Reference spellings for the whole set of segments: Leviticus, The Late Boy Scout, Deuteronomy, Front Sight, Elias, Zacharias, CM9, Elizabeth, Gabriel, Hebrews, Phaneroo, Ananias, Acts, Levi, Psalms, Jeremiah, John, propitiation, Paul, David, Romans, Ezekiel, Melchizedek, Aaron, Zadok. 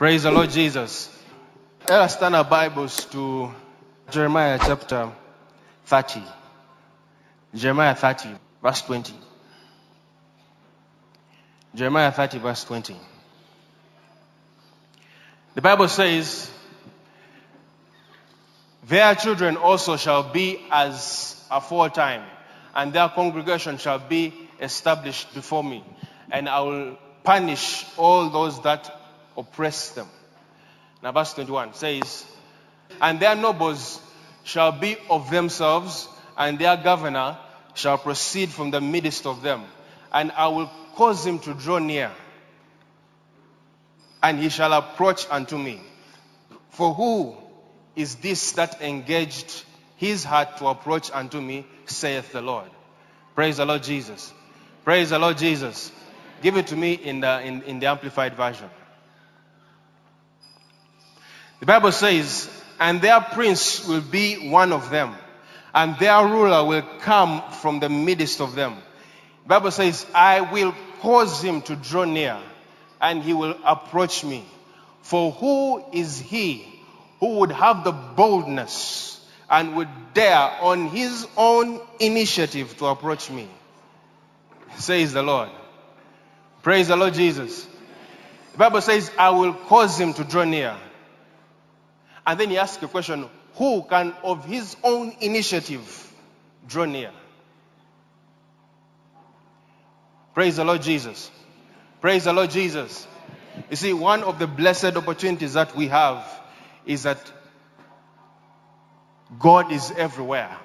Praise the Lord Jesus. Let us turn our Bibles to Jeremiah chapter 30. Jeremiah 30, verse 20. Jeremiah 30, verse 20. The Bible says, their children also shall be as aforetime, and their congregation shall be established before me, and I will punish all those that oppress them. Now verse 21 says, and their nobles shall be of themselves, and their governor shall proceed from the midst of them, and I will cause him to draw near, and he shall approach unto me. For who is this that engaged his heart to approach unto me, saith the Lord? Praise the Lord Jesus. Praise the Lord Jesus. Give it to me in the Amplified Version. The Bible says, and their prince will be one of them, and their ruler will come from the midst of them. The Bible says, I will cause him to draw near, and he will approach me. For who is he who would have the boldness and would dare on his own initiative to approach me? Says the Lord. Praise the Lord Jesus. The Bible says, I will cause him to draw near. And then he asks the question, who can of his own initiative draw near? Praise the Lord Jesus. Praise the Lord Jesus. You see, one of the blessed opportunities that we have is that God is everywhere.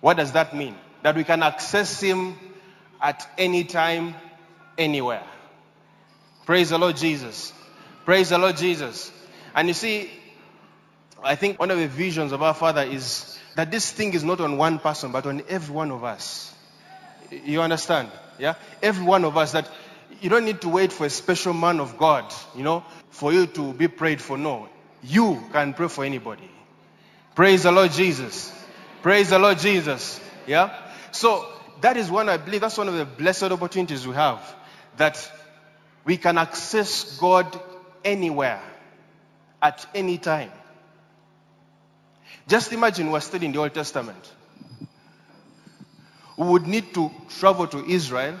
What does that mean? That we can access him at any time, anywhere. Praise the Lord Jesus. Praise the Lord Jesus. And you see, I think one of the visions of our Father is that this thing is not on one person, but on every one of us. You understand? Yeah? Every one of us, that you don't need to wait for a special man of God, you know, for you to be prayed for. No. You can pray for anybody. Praise the Lord Jesus. Praise the Lord Jesus. Yeah? So that is one, I believe, that's one of the blessed opportunities we have, that we can access God anywhere, at any time. Just imagine we're still in the Old Testament. We would need to travel to Israel.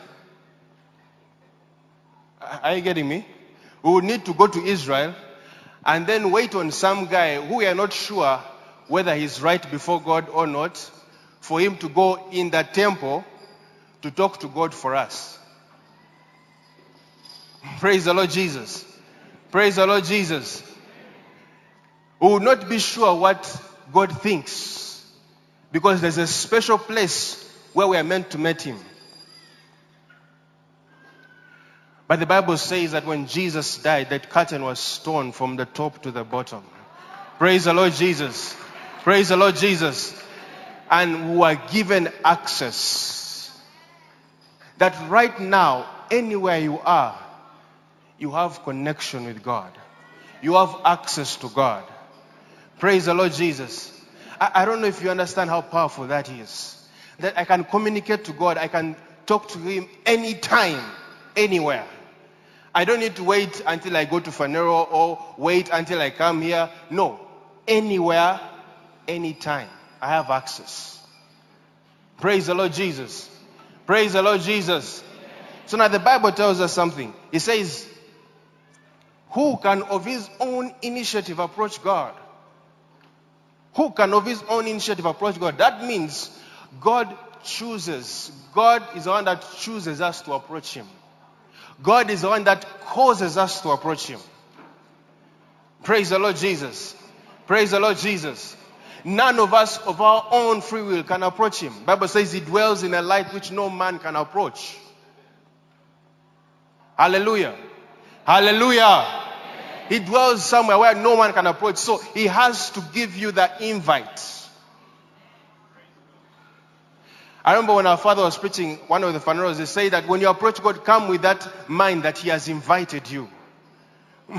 Are you getting me? We would need to go to Israel and then wait on some guy who we are not sure whether he's right before God or not, for him to go in the temple to talk to God for us. Praise the Lord Jesus. Praise the Lord Jesus. We will not be sure what God thinks, because there's a special place where we are meant to meet him. But the Bible says that when Jesus died, that curtain was torn from the top to the bottom. Praise the Lord Jesus. Praise the Lord Jesus. And we are given access. That right now, anywhere you are, you have connection with God. You have access to God. Praise the Lord Jesus. I don't know if you understand how powerful that is. That I can communicate to God. I can talk to him anytime, anywhere. I don't need to wait until I go to Fanero or wait until I come here. No. Anywhere, anytime. I have access. Praise the Lord Jesus. Praise the Lord Jesus. So now the Bible tells us something. It says, who can of his own initiative approach God? Who can of his own initiative approach God? That means God chooses. God is the one that chooses us to approach him. God is the one that causes us to approach him. Praise the Lord Jesus. Praise the Lord Jesus. None of us of our own free will can approach him. The Bible says he dwells in a light which no man can approach. Hallelujah. Hallelujah. He dwells somewhere where no one can approach. So he has to give you the invite. I remember when our father was preaching, one of the funerals, they say that when you approach God, come with that mind that he has invited you.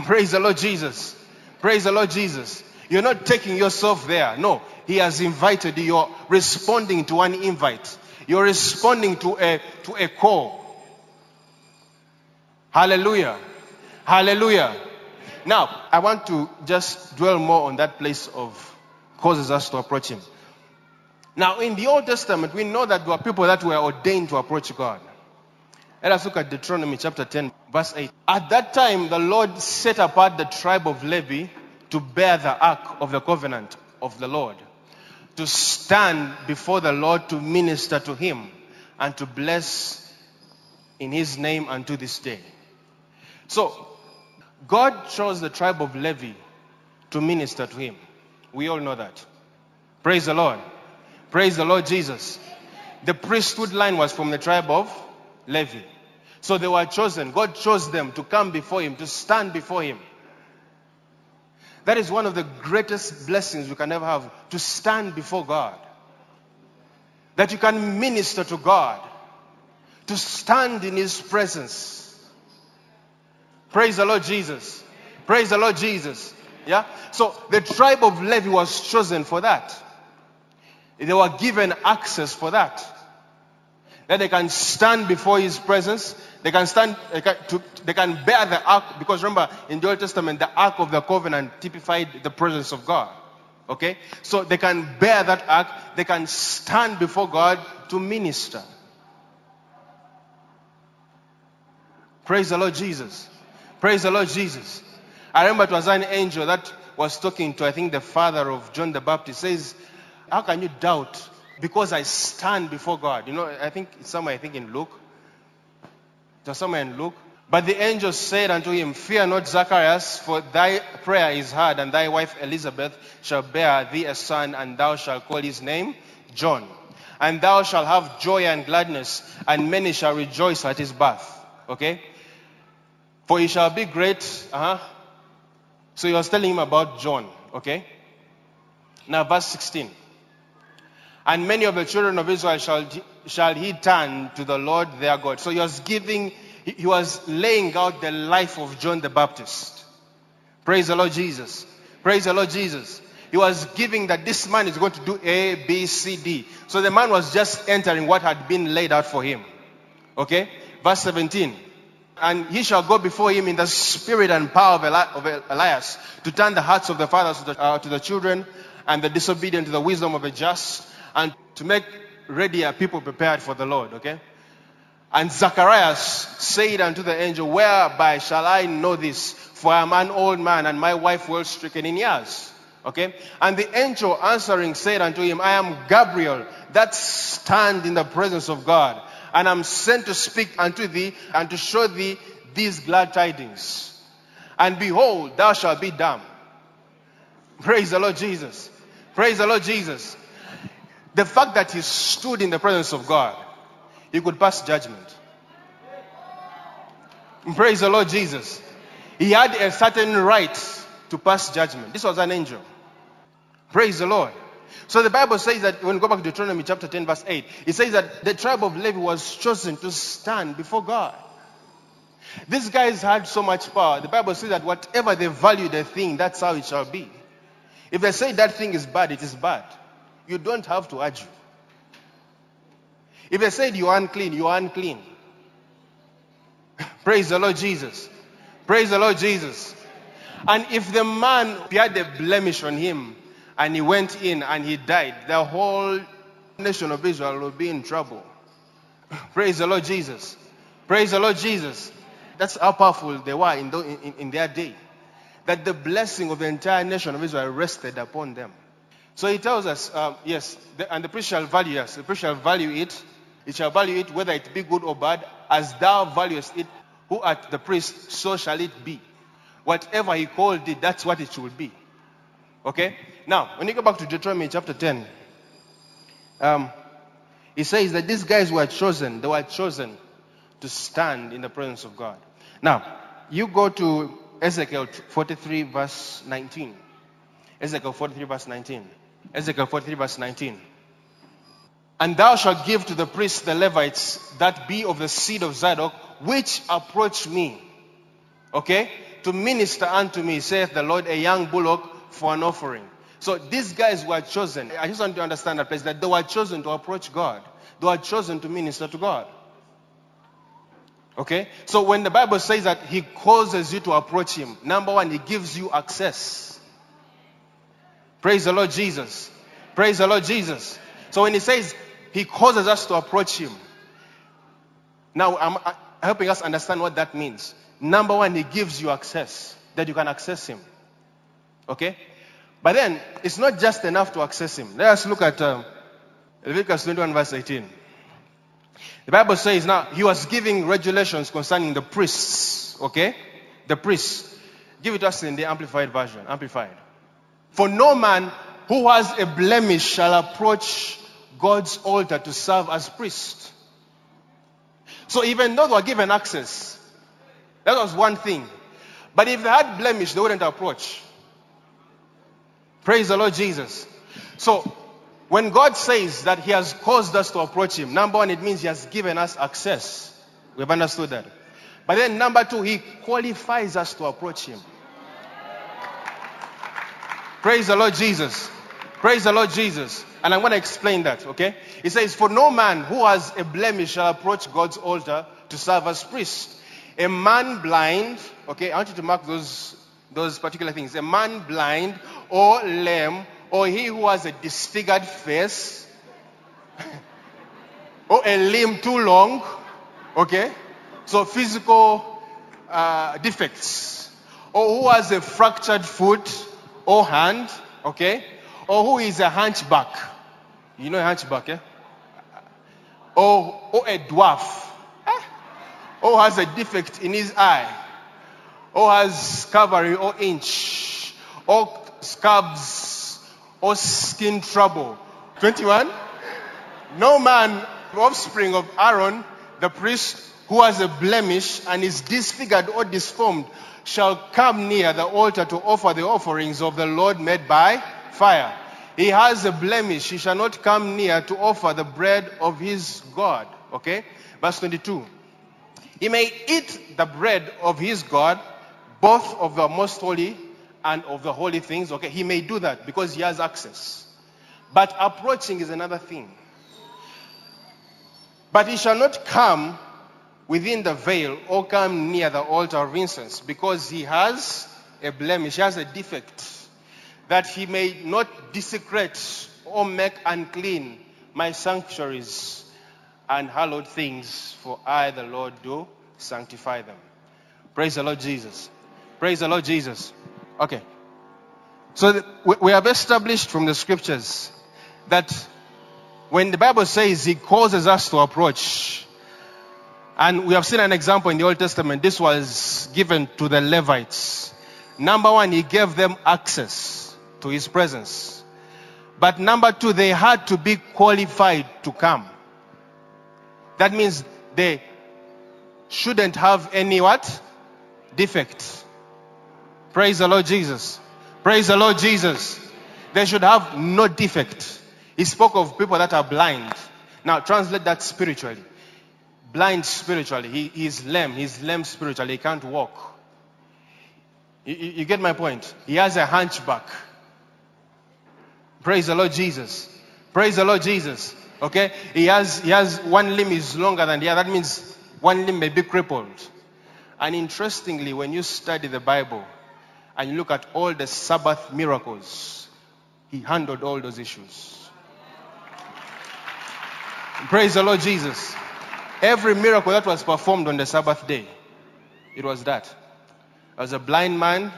Praise the Lord Jesus. Praise the Lord Jesus. You're not taking yourself there. No, he has invited you. You're responding to an invite. You're responding to a call. Hallelujah. Hallelujah. Now, I want to just dwell more on that place of causes us to approach him. Now, in the Old Testament, we know that there were people that were ordained to approach God. Let us look at Deuteronomy chapter 10, verse 8. At that time, the Lord set apart the tribe of Levi to bear the ark of the covenant of the Lord, to stand before the Lord to minister to him and to bless in his name unto this day. So, God chose the tribe of Levi to minister to him. We all know that. Praise the Lord. Praise the Lord Jesus. The priesthood line was from the tribe of Levi. So they were chosen. God chose them to come before him, to stand before him. That is one of the greatest blessings we can ever have, to stand before God. That you can minister to God, to stand in his presence. Praise the Lord Jesus. Praise the Lord Jesus. Yeah. So the tribe of Levi was chosen for that. They were given access for that. That they can stand before his presence. They can stand. They can bear the ark, because remember in the Old Testament the ark of the covenant typified the presence of God. Okay. So they can bear that ark. They can stand before God to minister. Praise the Lord Jesus. Praise the Lord Jesus. I remember it was an angel that was talking to, I think, the father of John the Baptist. Says, how can you doubt? Because I stand before God. You know, I think it's somewhere, I think in Luke. It was somewhere in Luke. But the angel said unto him, fear not, Zacharias, for thy prayer is heard, and thy wife Elizabeth shall bear thee a son, and thou shalt call his name John. And thou shalt have joy and gladness, and many shall rejoice at his birth. Okay? For he shall be great. So he was telling him about John. Okay. Now verse 16. And many of the children of Israel shall he turn to the Lord their God. So he was laying out the life of John the Baptist. Praise the Lord Jesus. Praise the Lord Jesus. He was giving that this man is going to do A, B, C, D. So the man was just entering what had been laid out for him. Okay. Verse 17. And he shall go before him in the spirit and power of Elias, to turn the hearts of the fathers to the children, and the disobedient to the wisdom of the just, and to make ready a people prepared for the Lord. Okay. And Zacharias said unto the angel, whereby shall I know this? For I am an old man, and my wife well stricken in years. Okay. And the angel answering said unto him, I am Gabriel, that stand in the presence of God, and I'm sent to speak unto thee, and to show thee these glad tidings. And behold, thou shalt be dumb. Praise the Lord Jesus. Praise the Lord Jesus. The fact that he stood in the presence of God, he could pass judgment. Praise the Lord Jesus. He had a certain right to pass judgment. This was an angel. Praise the Lord. So the Bible says that, when we go back to Deuteronomy chapter 10 verse 8, it says that the tribe of Levi was chosen to stand before God. These guys had so much power. The Bible says that whatever they value the thing, that's how it shall be. If they say that thing is bad, it is bad. You don't have to argue. If they said you are unclean, you are unclean. Praise the Lord Jesus. Praise the Lord Jesus. And if the man had a blemish on him, and he went in and he died, the whole nation of Israel will be in trouble. Praise the Lord Jesus. Praise the Lord Jesus. That's how powerful they were in their day. That the blessing of the entire nation of Israel rested upon them. So he tells us, and the priest shall value us. The priest shall value it. It shall value it whether it be good or bad. As thou valuest it, who art the priest, so shall it be. Whatever he called it, that's what it should be. Okay? Now, when you go back to Deuteronomy chapter 10, it says that these guys were chosen. They were chosen to stand in the presence of God. Now, you go to Ezekiel 43 verse 19. Ezekiel 43 verse 19. Ezekiel 43 verse 19. And thou shalt give to the priests the Levites that be of the seed of Zadok, which approach me, okay, to minister unto me, saith the Lord, a young bullock for an offering. So these guys were chosen. I just want to understand that place, that they were chosen to approach God. They were chosen to minister to God. Okay? So when the Bible says that he causes you to approach him, number one, he gives you access. Praise the Lord Jesus. Praise the Lord Jesus. So when he says he causes us to approach him, now I'm helping us understand what that means. Number one, he gives you access, that you can access him. Okay? But then, it's not just enough to access him. Let us look at Leviticus 21 verse 18. The Bible says now, he was giving regulations concerning the priests. Okay? The priests. Give it to us in the Amplified version. Amplified. For no man who has a blemish shall approach God's altar to serve as priest. So even though they were given access, that was one thing. But if they had blemish, they wouldn't approach. Praise the Lord Jesus. So, when God says that he has caused us to approach him, number one, it means he has given us access. We've understood that. But then number two, he qualifies us to approach him. Praise the Lord Jesus. Praise the Lord Jesus. And I'm going to explain that, okay? It says, for no man who has a blemish shall approach God's altar to serve as priest. A man blind, okay, I want you to mark those particular things. A man blind or lame or he who has a disfigured face or a limb too long, okay? So physical defects. Or who has a fractured foot or hand, okay? Or who is a hunchback. You know a hunchback, eh? Or a dwarf. Or has a defect in his eye, or has scurvy or inch, or scabs, or skin trouble. 21. No man, offspring of Aaron, the priest, who has a blemish and is disfigured or disformed, shall come near the altar to offer the offerings of the Lord made by fire. He has a blemish, he shall not come near to offer the bread of his God. Okay? Verse 22. He may eat the bread of his God, both of the most holy and of the holy things. Okay, he may do that because he has access. But approaching is another thing. But he shall not come within the veil or come near the altar of incense, because he has a blemish, he has a defect, that he may not desecrate or make unclean my sanctuaries and hallowed things, for I, the Lord, do sanctify them. Praise the Lord Jesus. Praise the Lord Jesus. Okay. So we have established from the scriptures that when the Bible says he causes us to approach, and we have seen an example in the Old Testament, this was given to the Levites. Number one, he gave them access to his presence. But number two, they had to be qualified to come. That means they shouldn't have any what? Defect. Praise the Lord Jesus. Praise the Lord Jesus. They should have no defect. He spoke of people that are blind. Now translate that spiritually. Blind spiritually. He is lame. He's lame spiritually. He can't walk. You get my point? He has a hunchback. Praise the Lord Jesus. Praise the Lord Jesus. Okay, he has one limb is longer than the other. That means one limb may be crippled. And interestingly, when you study the Bible and you look at all the Sabbath miracles, he handled all those issues. Praise the Lord Jesus. Every miracle that was performed on the Sabbath day, it was that. There was a blind man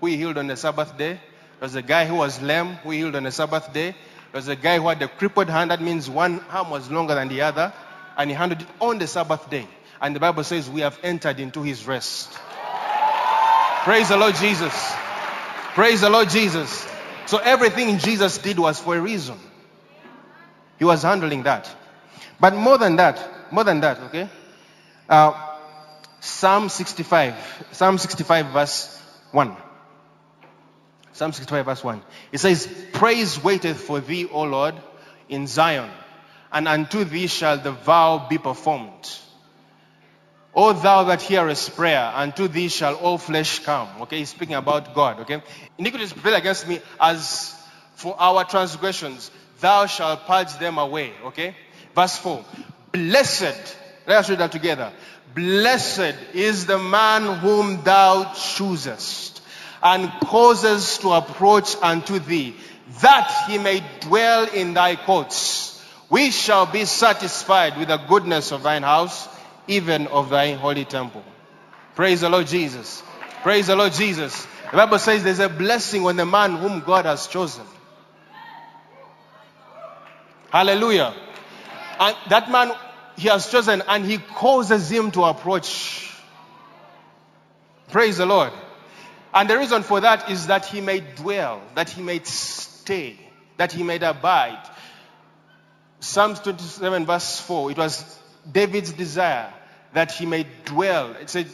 who he healed on the Sabbath day. There was a guy who was lame who he healed on the Sabbath day. There's a guy who had a crippled hand. That means one arm was longer than the other. And he handled it on the Sabbath day. And the Bible says we have entered into his rest. Praise the Lord Jesus. Praise the Lord Jesus. So everything Jesus did was for a reason. He was handling that. But more than that, okay? Psalm 65 verse 1. Psalm 65 verse 1. It says, praise waiteth for thee, O Lord, in Zion, and unto thee shall the vow be performed. O thou that hearest prayer, unto thee shall all flesh come. Okay, he's speaking about God, okay? Iniquities prevail against me, as for our transgressions, thou shalt purge them away, okay? Verse 4, blessed Let us read that together. Blessed is the man whom thou choosest and causest to approach unto thee, that he may dwell in thy courts. We shall be satisfied with the goodness of thine house, even of thy holy temple. Praise the Lord Jesus. Praise the Lord Jesus. The Bible says there's a blessing on the man whom God has chosen. Hallelujah. And that man he has chosen, and he causes him to approach. Praise the Lord. And the reason for that is that he may dwell, that he may stay, that he may abide. Psalms 27 verse 4, it was David's desire that he may dwell. It said,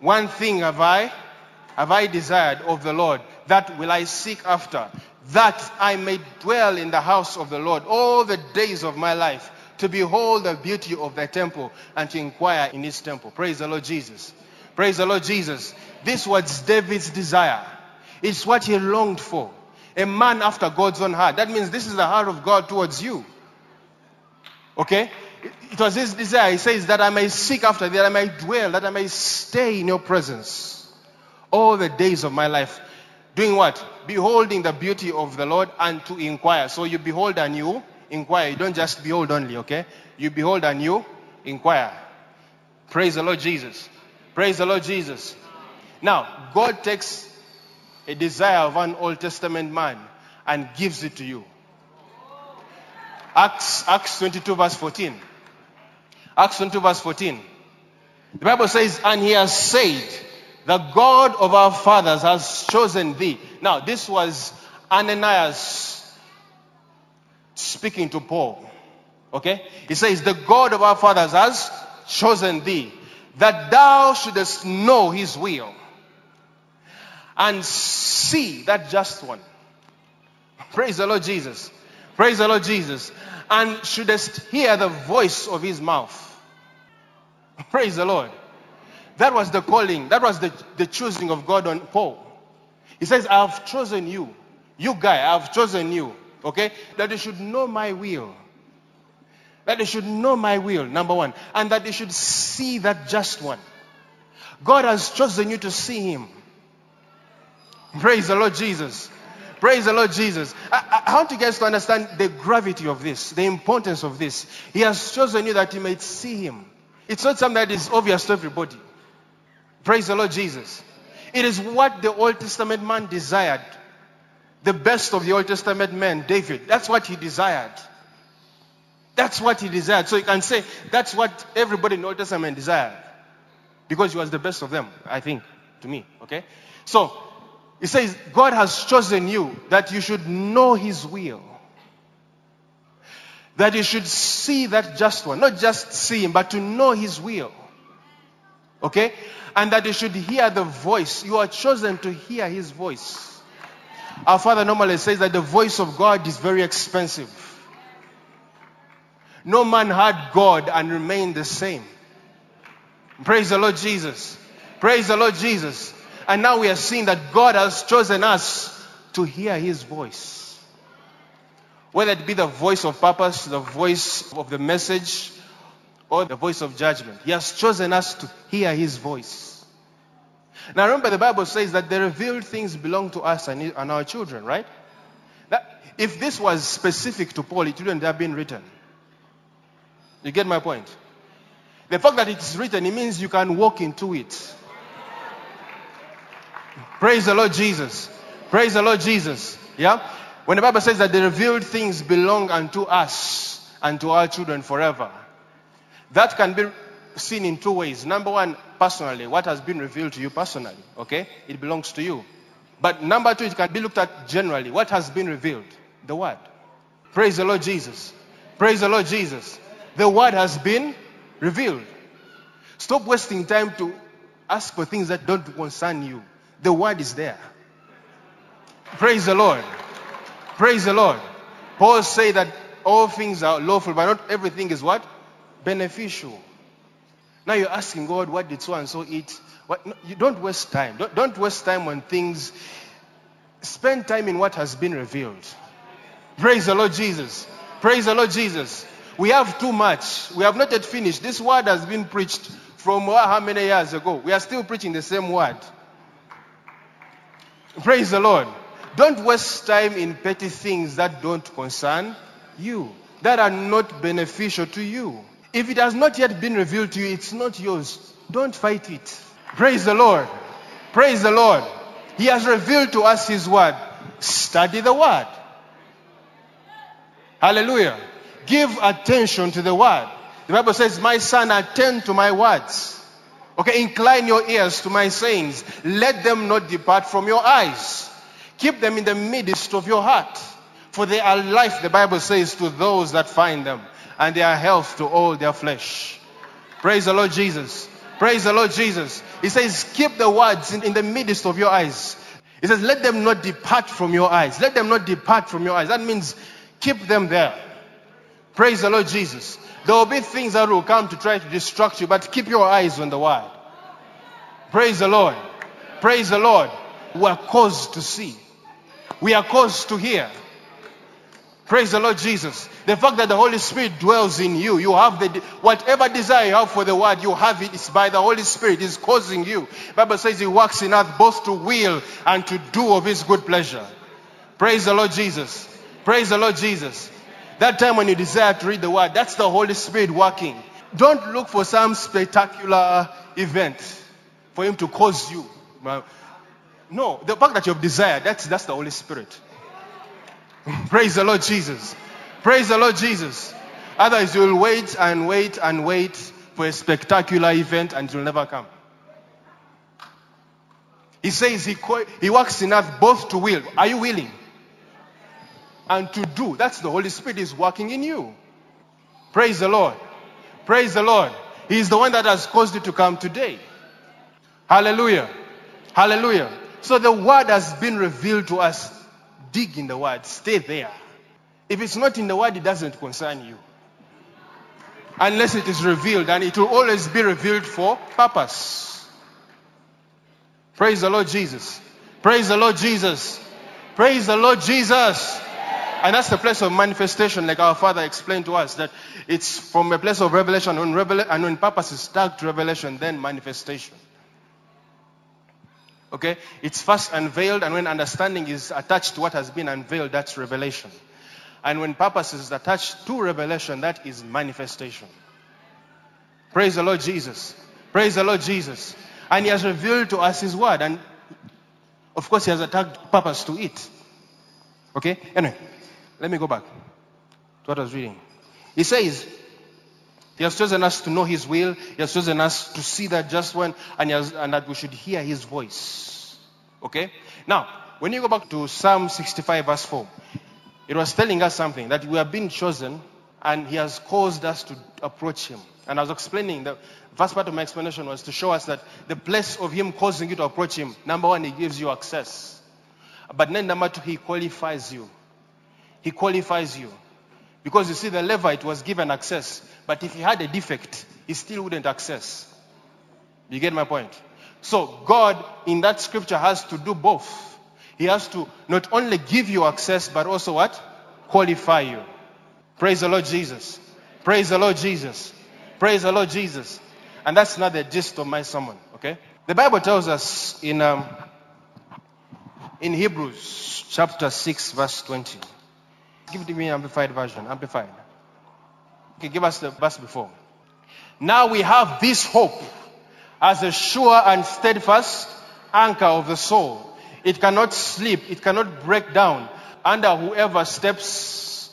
one thing have I desired of the Lord, that will I seek after, that I may dwell in the house of the Lord all the days of my life, to behold the beauty of thy temple and to inquire in his temple. Praise the Lord Jesus. Praise the Lord Jesus. This was David's desire. It's what he longed for. A man after God's own heart. That means this is the heart of God towards you. Okay? It was his desire. He says that I may seek after, that I may dwell, that I may stay in your presence all the days of my life. Doing what? Beholding the beauty of the Lord and to inquire. So you behold and you inquire. You don't just behold only, okay? You behold and you inquire. Praise the Lord Jesus. Praise the Lord Jesus. Now, God takes a desire of an Old Testament man and gives it to you. Acts 22 verse 14. Acts 22 verse 14. The Bible says, and he has said, the God of our fathers has chosen thee. Now, this was Ananias speaking to Paul. Okay? He says, the God of our fathers has chosen thee, that thou shouldest know his will, and see that just one. Praise the Lord Jesus. Praise the Lord Jesus. And shouldest hear the voice of his mouth. Praise the Lord. That was the calling. That was the choosing of God on Paul. He says, I have chosen you. You guy, I have chosen you. Okay? That you should know my will. That you should know my will, number one. And that you should see that just one. God has chosen you to see him. Praise the Lord Jesus. Praise the Lord Jesus. I want you guys to understand the gravity of this, the importance of this. He has chosen you that you may see him. It's not something that is obvious to everybody. Praise the Lord Jesus. It is what the Old Testament man desired. The best of the Old Testament man, David. That's what he desired. That's what he desired. So you can say that's what everybody in the Old Testament desired. Because he was the best of them, I think, to me. Okay? So, it says, God has chosen you that you should know his will. That you should see that just one. Not just see him, but to know his will. Okay? And that you should hear the voice. You are chosen to hear his voice. Our father normally says that the voice of God is very expensive. No man heard God and remained the same. Praise the Lord Jesus. Praise the Lord Jesus. And now we are seeing that God has chosen us to hear his voice. Whether it be the voice of purpose, the voice of the message, or the voice of judgment. He has chosen us to hear his voice. Now remember the Bible says that the revealed things belong to us and our children, right? That if this was specific to Paul, it wouldn't have been written. You get my point? The fact that it's written, it means you can walk into it. Praise the Lord Jesus. Praise the Lord Jesus. Yeah? When the Bible says that the revealed things belong unto us and to our children forever. That can be seen in two ways. Number one, personally. What has been revealed to you personally. Okay? It belongs to you. But number two, it can be looked at generally. What has been revealed? The Word. Praise the Lord Jesus. Praise the Lord Jesus. The Word has been revealed. Stop wasting time to ask for things that don't concern you. The Word is there. Praise the Lord. Praise the Lord. Paul said that all things are lawful, but not everything is what? Beneficial. Now you're asking God, what did so and so eat? What? No, you don't waste time. Don't waste time on things. Spend time in what has been revealed. Praise the Lord Jesus. Praise the Lord Jesus. We have too much. We have not yet finished. This word has been preached from how many years ago? We are still preaching the same word. Praise the Lord. Don't waste time in petty things that don't concern you, that are not beneficial to you. If it has not yet been revealed to you, it's not yours. Don't fight it. Praise the Lord. Praise the Lord. He has revealed to us his word. Study the word. Hallelujah. Give attention to the word. The Bible says, my son, attend to my words. Okay, incline your ears to my sayings. Let them not depart from your eyes. Keep them in the midst of your heart. For they are life, the Bible says, to those that find them. And they are health to all their flesh. Praise the Lord Jesus. Praise the Lord Jesus. He says, keep the words in the midst of your eyes. He says, let them not depart from your eyes. Let them not depart from your eyes. That means keep them there. Praise the Lord Jesus. There will be things that will come to try to distract you, but keep your eyes on the word. Praise the Lord. Praise the Lord. We are caused to see. We are caused to hear. Praise the Lord Jesus. The fact that the Holy Spirit dwells in you, you have the whatever desire you have for the word, you have it. It's by the Holy Spirit. It's causing you. The Bible says he works in us both to will and to do of his good pleasure. Praise the Lord Jesus. Praise the Lord Jesus. That time when you desire to read the word, that's the Holy Spirit working. Don't look for some spectacular event for him to cause you. No, the fact that you have desired, that's the Holy Spirit. Praise the Lord Jesus. Praise the Lord Jesus. Otherwise, you'll wait and wait and wait for a spectacular event and it will never come. He says he works in us both to will. Are you willing? And to do. That's the Holy Spirit is working in you. Praise the Lord. Praise the Lord. He is the one that has caused you to come today. Hallelujah. Hallelujah. So the word has been revealed to us. Dig in the word. Stay there. If it's not in the word, it doesn't concern you. Unless it is revealed, and it will always be revealed for purpose. Praise the Lord Jesus. Praise the Lord Jesus. Praise the Lord Jesus. And that's the place of manifestation, like our Father explained to us, that it's from a place of revelation, and when purpose is tagged to revelation, then manifestation. Okay? It's first unveiled, and when understanding is attached to what has been unveiled, that's revelation. And when purpose is attached to revelation, that is manifestation. Praise the Lord Jesus. Praise the Lord Jesus. And he has revealed to us his word, and of course he has attached purpose to it. Okay? Anyway, let me go back to what I was reading. He says, he has chosen us to know his will. He has chosen us to see that just one, and that we should hear his voice. Okay? Now, when you go back to Psalm 65 verse 4, it was telling us something, that we have been chosen and he has caused us to approach him. And I was explaining, the first part of my explanation was to show us that the place of him causing you to approach him, number one, he gives you access. But then number two, he qualifies you. He qualifies you. Because you see, the Levite was given access, but if he had a defect, he still wouldn't access. You get my point? So God in that scripture has to do both. He has to not only give you access, but also what? Qualify you. Praise the Lord Jesus. Praise the Lord Jesus. Praise the Lord Jesus. And that's not the gist of my sermon, okay? The Bible tells us in Hebrews chapter 6 verse 20. Give it to me, amplified version. Amplified. Okay, give us the verse before. Now we have this hope as a sure and steadfast anchor of the soul. It cannot slip. It cannot break down under whoever steps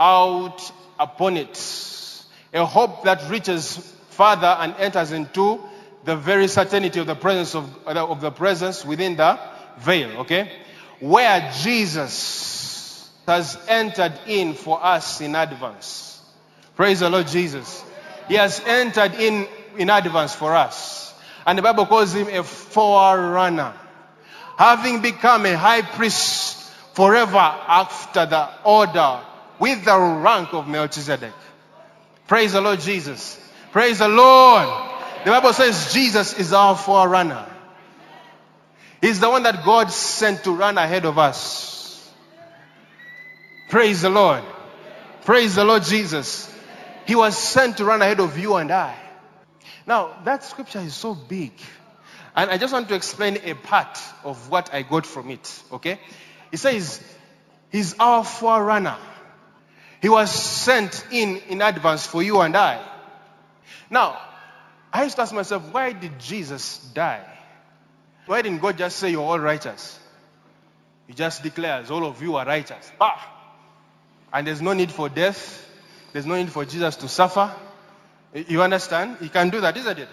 out upon it. A hope that reaches farther and enters into the very certainty of the presence of the presence within the veil. Okay, where Jesus has entered in for us in advance. Praise the Lord Jesus. He has entered in advance for us. And the Bible calls him a forerunner, having become a high priest forever after the order with the rank of Melchizedek. Praise the Lord Jesus. Praise the Lord. The Bible says Jesus is our forerunner. He's the one that God sent to run ahead of us. Praise the Lord. Praise the Lord Jesus. He was sent to run ahead of you and I. Now, that scripture is so big. And I just want to explain a part of what I got from it. Okay? It says, he's our forerunner. He was sent in advance for you and I. Now, I used to ask myself, why did Jesus die? Why didn't God just say, you're all righteous? He just declares, all of you are righteous. Bah! And there's no need for death. There's no need for Jesus to suffer. You understand? He can do that, isn't it?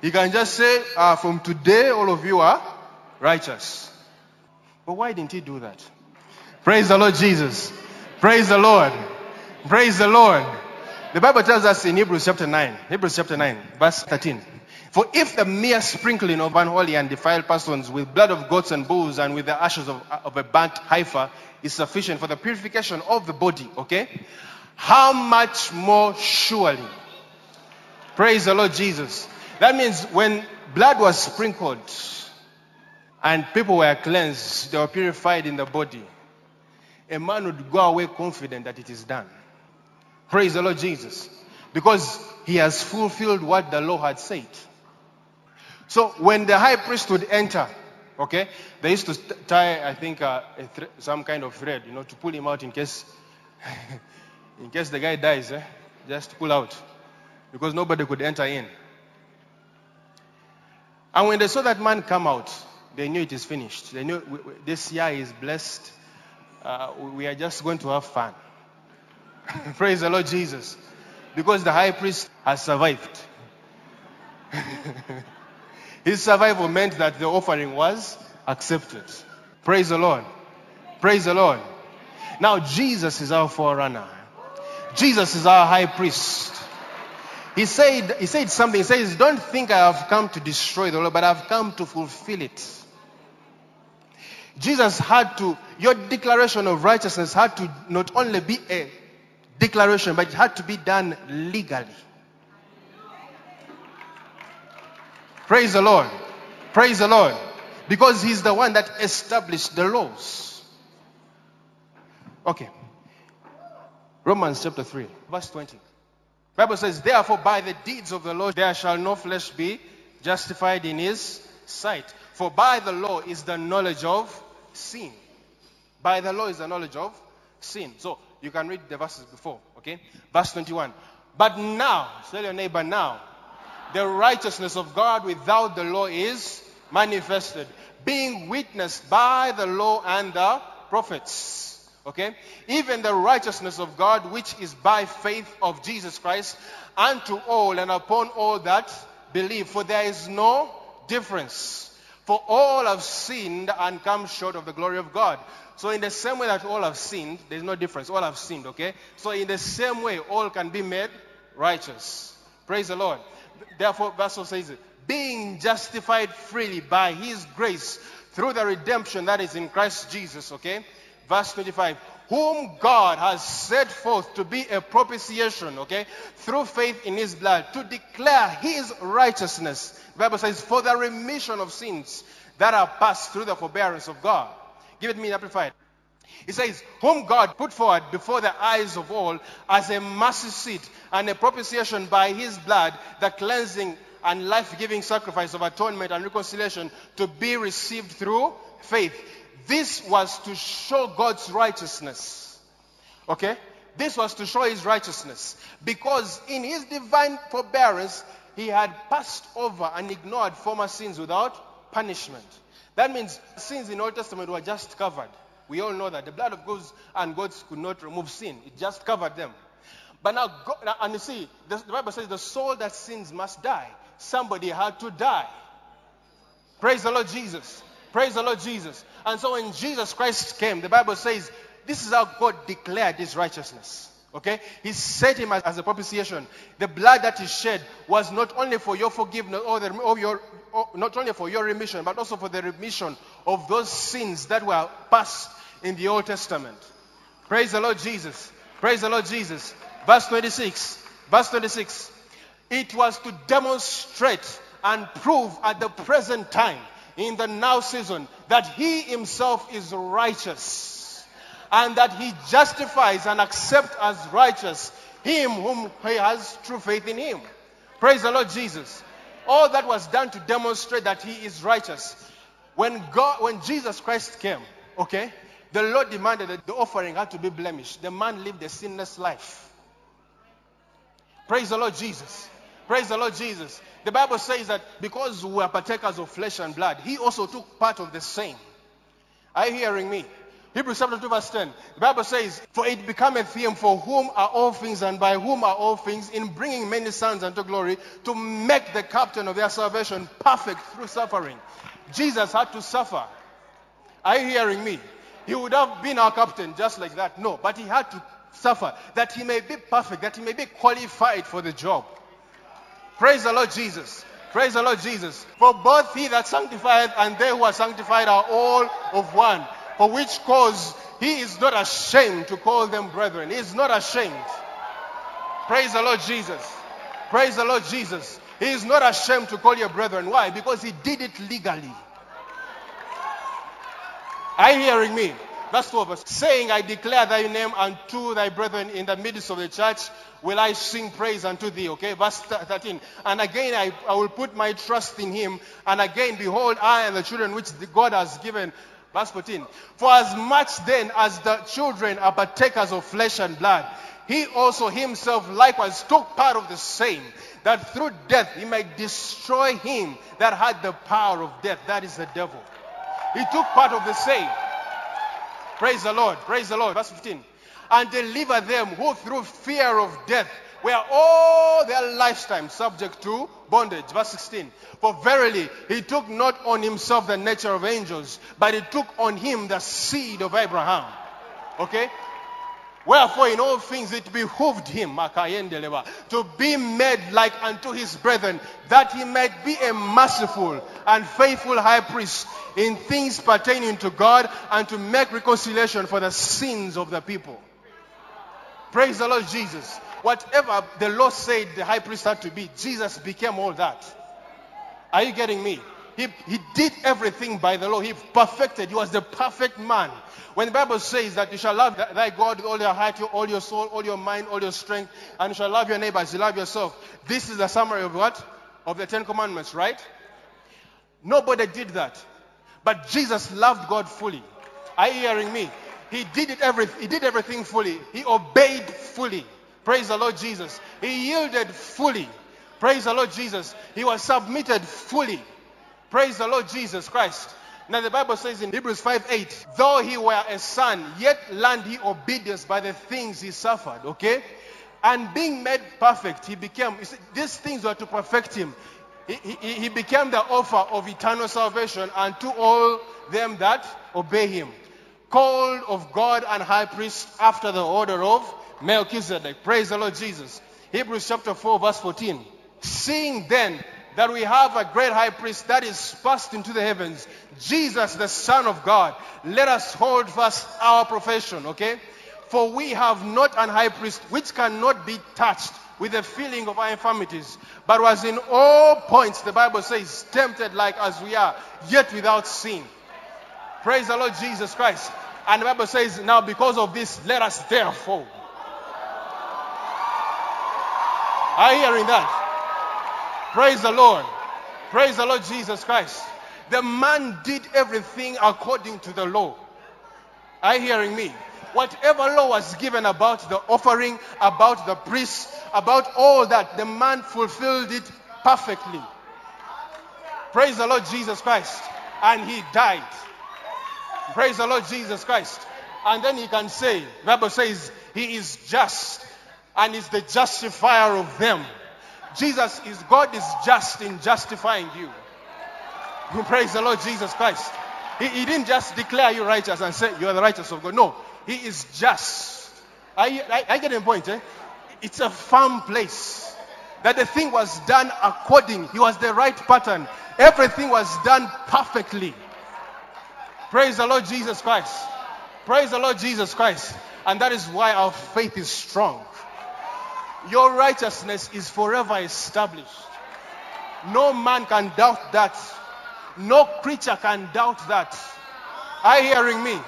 He can just say, from today, all of you are righteous. But why didn't he do that? Praise the Lord Jesus. Praise the Lord. Praise the Lord. The Bible tells us in Hebrews chapter 9, verse 13. For if the mere sprinkling of unholy and defiled persons with blood of goats and bulls and with the ashes of a burnt heifer is sufficient for the purification of the body, okay? How much more surely? Praise the Lord Jesus. That means when blood was sprinkled and people were cleansed, they were purified in the body, a man would go away confident that it is done. Praise the Lord Jesus. Because he has fulfilled what the law had said. So when the high priest would enter, okay, they used to tie, I think, some kind of thread, you know, to pull him out in case, in case the guy dies, just pull out, because nobody could enter in. And when they saw that man come out, they knew it is finished. They knew this year is blessed. We are just going to have fun. Praise the Lord Jesus, because the high priest has survived. His survival meant that the offering was accepted. Praise the Lord. Praise the Lord. Now, Jesus is our forerunner. Jesus is our high priest. He said something. He says, don't think I have come to destroy the law, but I have come to fulfill it. Jesus had to, your declaration of righteousness had to not only be a declaration, but it had to be done legally. Praise the Lord. Praise the Lord. Because he's the one that established the laws. Okay. Romans chapter 3, verse 20. Bible says, therefore, by the deeds of the law, there shall no flesh be justified in his sight. For by the law is the knowledge of sin. By the law is the knowledge of sin. So, you can read the verses before. Okay. Verse 21. But now, tell your neighbor, now, the righteousness of God without the law is manifested, being witnessed by the law and the prophets. Okay? Even the righteousness of God, which is by faith of Jesus Christ, unto all and upon all that believe. For there is no difference. For all have sinned and come short of the glory of God. So in the same way that all have sinned, there's no difference. All have sinned, okay? So in the same way, all can be made righteous. Praise the Lord. Therefore, verse 4 says, being justified freely by his grace through the redemption that is in Christ Jesus, okay? Verse 25, whom God has set forth to be a propitiation, okay? Through faith in his blood, to declare his righteousness. The Bible says, for the remission of sins that are passed through the forbearance of God. Give it me amplified. It says, whom God put forward before the eyes of all as a mercy seat and a propitiation by his blood, the cleansing and life-giving sacrifice of atonement and reconciliation to be received through faith. This was to show God's righteousness. Okay? This was to show his righteousness. Because in his divine forbearance, he had passed over and ignored former sins without punishment. That means sins in the Old Testament were just covered. We all know that. The blood of goats and goats could not remove sin. It just covered them. But now, God, and you see, the Bible says the soul that sins must die. Somebody had to die. Praise the Lord Jesus. Praise the Lord Jesus. And so when Jesus Christ came, the Bible says, this is how God declared his righteousness. Okay? He set him as a propitiation. The blood that he shed was not only for your forgiveness, not only for your remission, but also for the remission of those sins that were passed in the Old Testament. Praise the Lord Jesus. Praise the Lord Jesus. Verse 26. Verse 26. It was to demonstrate and prove at the present time, in the now season, that he himself is righteous, and that he justifies and accepts as righteous him whom he has true faith in him. Praise the Lord Jesus. All that was done to demonstrate that he is righteous. When Jesus Christ came, okay, the Lord demanded that the offering had to be blemished. The man lived a sinless life. Praise the Lord Jesus. Praise the Lord Jesus. The Bible says that because we are partakers of flesh and blood, he also took part of the same. Are you hearing me? Hebrews chapter 2 verse 10. The Bible says, "For it becometh him for whom are all things and by whom are all things, in bringing many sons unto glory, to make the captain of their salvation perfect through suffering." Jesus had to suffer. Are you hearing me? He would have been our captain just like that. No, but he had to suffer that he may be perfect, that he may be qualified for the job. Praise the Lord Jesus. Praise the Lord Jesus. "For both he that sanctifieth and they who are sanctified are all of one. For which cause he is not ashamed to call them brethren." He is not ashamed. Praise the Lord Jesus. Praise the Lord Jesus. He is not ashamed to call you brethren. Why? Because he did it legally. Are you hearing me? That's two of us. Saying, "I declare thy name unto thy brethren, in the midst of the church will I sing praise unto thee." Okay, verse 13. "And again I will put my trust in him. And again, behold, I and the children which God has given." Verse 14. "For as much then as the children are partakers of flesh and blood, he also himself likewise took part of the same, that through death he might destroy him that had the power of death." That is the devil. He took part of the same. Praise the Lord. Praise the Lord. Verse 15. "And deliver them who through fear of death were all their lifetime subject to bondage." Verse 16. "For verily he took not on himself the nature of angels, but he took on him the seed of Abraham." Okay? "Wherefore in all things it behooved him to be made like unto his brethren, that he might be a merciful and faithful high priest in things pertaining to God, and to make reconciliation for the sins of the people." Praise the Lord Jesus. Whatever the Lord said the high priest had to be, Jesus became all that. Are you getting me? He did everything by the law. He perfected. He was the perfect man. When the Bible says that you shall love thy God with all your heart, all your soul, all your mind, all your strength, and you shall love your neighbor as you love yourself, this is the summary of what? Of the 10 Commandments, right? Nobody did that. But Jesus loved God fully. Are you hearing me? He did everything fully. He obeyed fully. Praise the Lord Jesus. He yielded fully. Praise the Lord Jesus. He was submitted fully. Praise the Lord Jesus Christ. Now the Bible says in Hebrews 5:8, "Though he were a son, yet learned he obedience by the things he suffered." Okay? "And being made perfect, he became..." You see, these things were to perfect him. He became the author of eternal salvation unto all them that obey him. Called of God and high priest after the order of Melchizedek. Praise the Lord Jesus. Hebrews chapter 4 verse 14. "Seeing then that we have a great high priest that is passed into the heavens, Jesus the Son of God, let us hold fast our profession." Okay? "For we have not an high priest which cannot be touched with the feeling of our infirmities, but was in all points," the Bible says, "tempted like as we are, yet without sin." Praise the Lord Jesus Christ. And the Bible says, "Now because of this, let us therefore..." Are you hearing that? Praise the Lord. Praise the Lord Jesus Christ. The man did everything according to the law. Are you hearing me? Whatever law was given about the offering, about the priest, about all that, the man fulfilled it perfectly. Praise the Lord Jesus Christ. And he died. Praise the Lord Jesus Christ. And then he can say, the Bible says, he is just and is the justifier of them. Jesus is, God is just in justifying you. Praise the Lord Jesus Christ. He didn't just declare you righteous and say you are the righteous of God. No, he is just. I get the point, eh? It's a firm place. That the thing was done according. He was the right pattern. Everything was done perfectly. Praise the Lord Jesus Christ. Praise the Lord Jesus Christ. And that is why our faith is strong. Your righteousness is forever established. No man can doubt that. No creature can doubt that. Are you hearing me?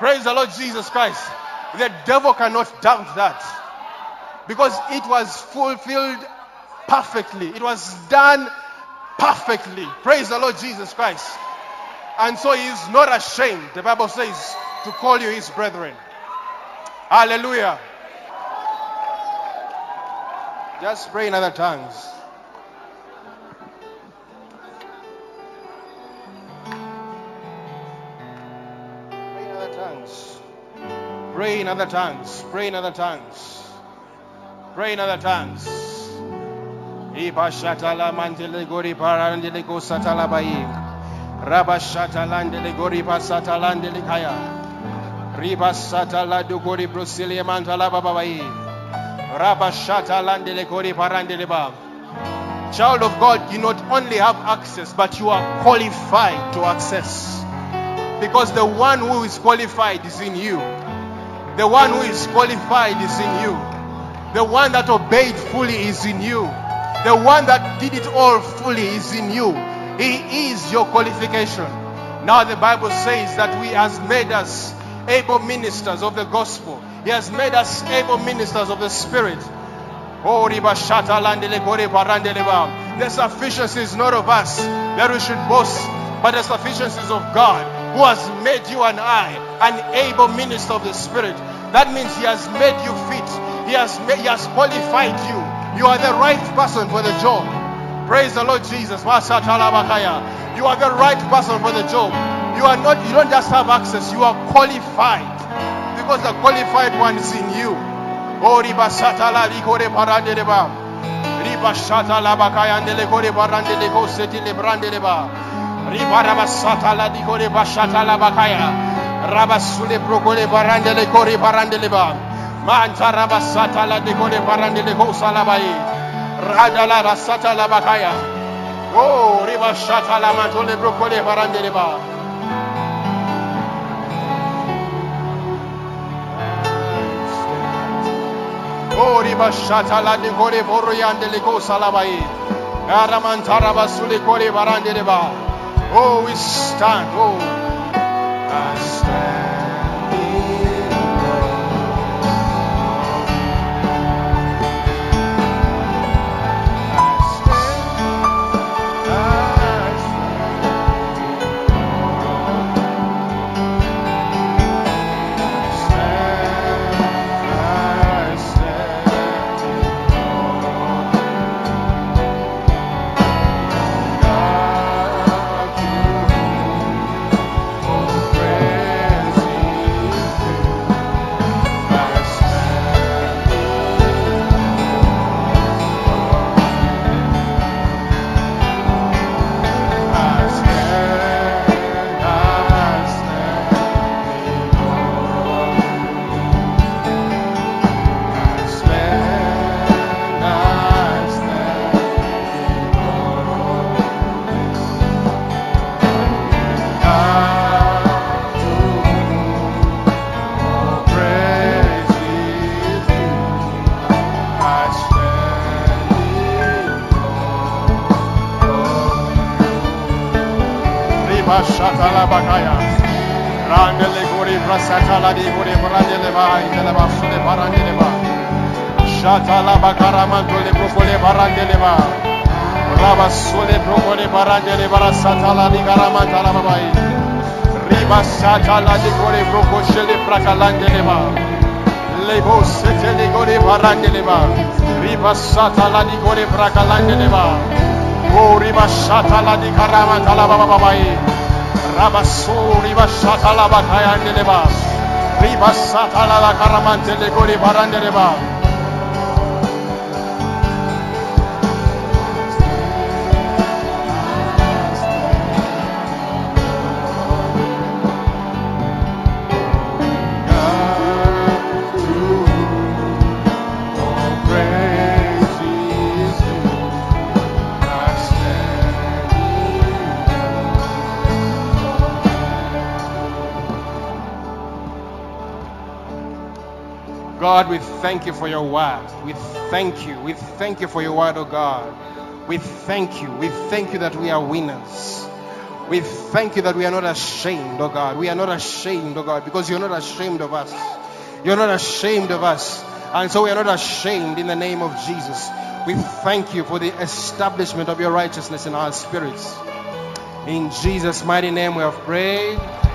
Praise the Lord Jesus Christ. The devil cannot doubt that, because it was fulfilled perfectly. It was done perfectly. Praise the Lord Jesus Christ. And so he is not ashamed, the Bible says, to call you his brethren. Hallelujah. Just pray in other tongues. Pray in other tongues. Pray in other tongues. Pray in other tongues. Pray in other tongues. Ibashatala mandele gori parandele go satalabai. Rabashatalandele gori basatalandele kaya. Ribasatala do gori brosilia mantala babai. Child of God, you not only have access, but you are qualified to access, because the one who is qualified is in you. The one who is qualified is in you. The one that obeyed fully is in you. The one that did it all fully is in you. He is your qualification. Now the Bible says that he has made us able ministers of the gospel. He has made us able ministers of the Spirit. The sufficiency is not of us that we should boast, but the sufficiency is of God, who has made you and I an able minister of the Spirit. That means he has made you fit. He has qualified you. You are the right person for the job. Praise the Lord Jesus. You are the right person for the job. You don't just have access, you are qualified, because the qualified one is in you. Oh, Ribashatala. Oh, we stand. Oh, I stand in Rabasule. God, we thank you for your word. We thank you. We thank you for your word, oh God. We thank you. We thank you that we are winners. We thank you that we are not ashamed, oh God. We are not ashamed, oh God, because you're not ashamed of us. You're not ashamed of us. And so we are not ashamed in the name of Jesus. We thank you for the establishment of your righteousness in our spirits. In Jesus' mighty name we have prayed.